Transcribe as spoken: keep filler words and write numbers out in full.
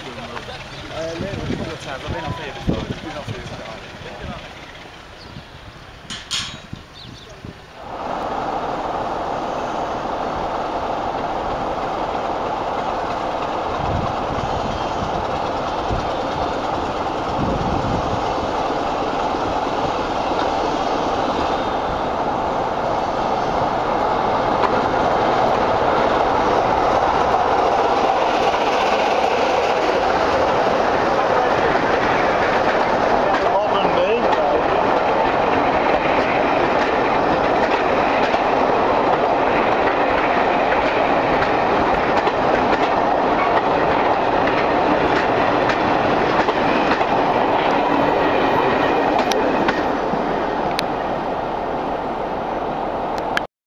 Uh, no, a couple of times. I've been on here before.